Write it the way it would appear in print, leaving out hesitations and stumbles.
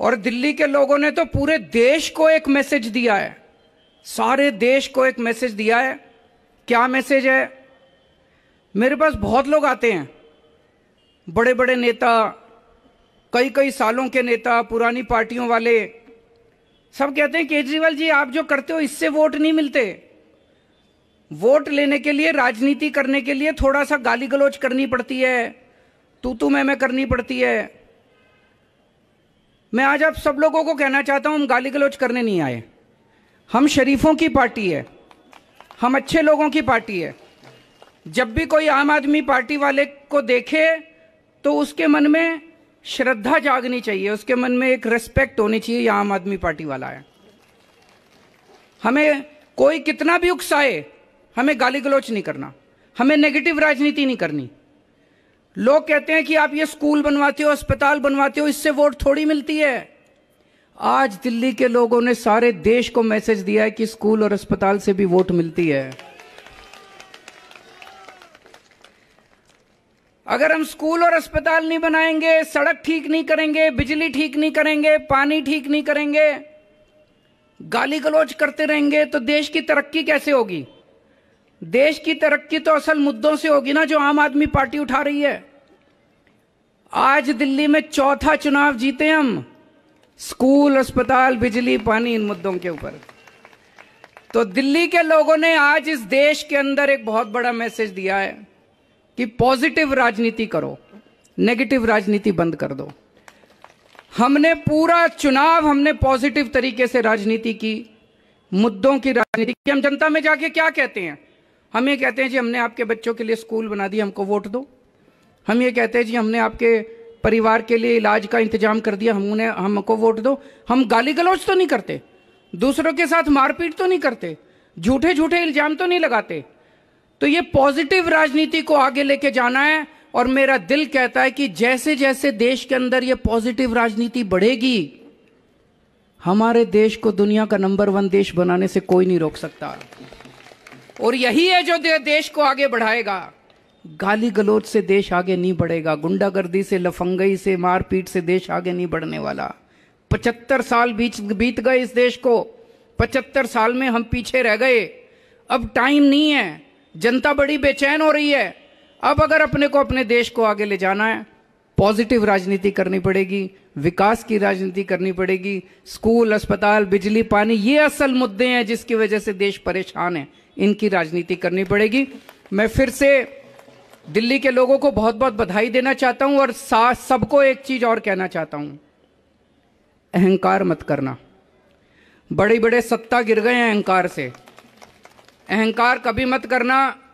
और दिल्ली के लोगों ने तो पूरे देश को एक मैसेज दिया है, सारे देश को एक मैसेज दिया है। क्या मैसेज है? मेरे पास बहुत लोग आते हैं, बड़े बड़े नेता, कई कई सालों के नेता, पुरानी पार्टियों वाले, सब कहते हैं केजरीवाल जी आप जो करते हो इससे वोट नहीं मिलते। वोट लेने के लिए, राजनीति करने के लिए थोड़ा सा गाली गलौज करनी पड़ती है, तू मैं करनी पड़ती है। मैं आज आप सब लोगों को कहना चाहता हूं, हम गाली गलौज करने नहीं आए। हम शरीफों की पार्टी है, हम अच्छे लोगों की पार्टी है। जब भी कोई आम आदमी पार्टी वाले को देखे तो उसके मन में श्रद्धा जागनी चाहिए, उसके मन में एक रेस्पेक्ट होनी चाहिए, यह आम आदमी पार्टी वाला है। हमें कोई कितना भी उकसाए, हमें गाली गलौज नहीं करना, हमें नेगेटिव राजनीति नहीं करनी। लोग कहते हैं कि आप ये स्कूल बनवाते हो, अस्पताल बनवाते हो, इससे वोट थोड़ी मिलती है। आज दिल्ली के लोगों ने सारे देश को मैसेज दिया है कि स्कूल और अस्पताल से भी वोट मिलती है। अगर हम स्कूल और अस्पताल नहीं बनाएंगे, सड़क ठीक नहीं करेंगे, बिजली ठीक नहीं करेंगे, पानी ठीक नहीं करेंगे, गाली गलौज करते रहेंगे तो देश की तरक्की कैसे होगी? देश की तरक्की तो असल मुद्दों से होगी ना, जो आम आदमी पार्टी उठा रही है। आज दिल्ली में चौथा चुनाव जीते हम, स्कूल, अस्पताल, बिजली, पानी, इन मुद्दों के ऊपर। तो दिल्ली के लोगों ने आज इस देश के अंदर एक बहुत बड़ा मैसेज दिया है कि पॉजिटिव राजनीति करो, नेगेटिव राजनीति बंद कर दो। हमने पूरा चुनाव हमने पॉजिटिव तरीके से राजनीति की, मुद्दों की राजनीति की। हम जनता में जाके क्या कहते हैं? हम ये कहते हैं जी हमने आपके बच्चों के लिए स्कूल बना दिया, हमको वोट दो। हम ये कहते हैं जी हमने आपके परिवार के लिए इलाज का इंतजाम कर दिया, हमको वोट दो। हम गाली गलौज तो नहीं करते, दूसरों के साथ मारपीट तो नहीं करते, झूठे झूठे इल्जाम तो नहीं लगाते। तो ये पॉजिटिव राजनीति को आगे लेके जाना है। और मेरा दिल कहता है कि जैसे जैसे देश के अंदर ये पॉजिटिव राजनीति बढ़ेगी, हमारे देश को दुनिया का नंबर 1 देश बनाने से कोई नहीं रोक सकता। और यही है जो देश को आगे बढ़ाएगा। गाली गलौज से देश आगे नहीं बढ़ेगा, गुंडागर्दी से, लफंगई से, मारपीट से देश आगे नहीं बढ़ने वाला। 75 साल बीत गए इस देश को, 75 साल में हम पीछे रह गए। अब टाइम नहीं है, जनता बड़ी बेचैन हो रही है। अब अगर अपने को अपने देश को आगे ले जाना है, पॉजिटिव राजनीति करनी पड़ेगी, विकास की राजनीति करनी पड़ेगी। स्कूल, अस्पताल, बिजली, पानी, ये असल मुद्दे हैं जिसकी वजह से देश परेशान है, इनकी राजनीति करनी पड़ेगी। मैं फिर से दिल्ली के लोगों को बहुत बहुत बधाई देना चाहता हूं और सबको एक चीज और कहना चाहता हूं, अहंकार मत करना। बड़े बड़े सत्ता गिर गए हैं अहंकार से, अहंकार कभी मत करना।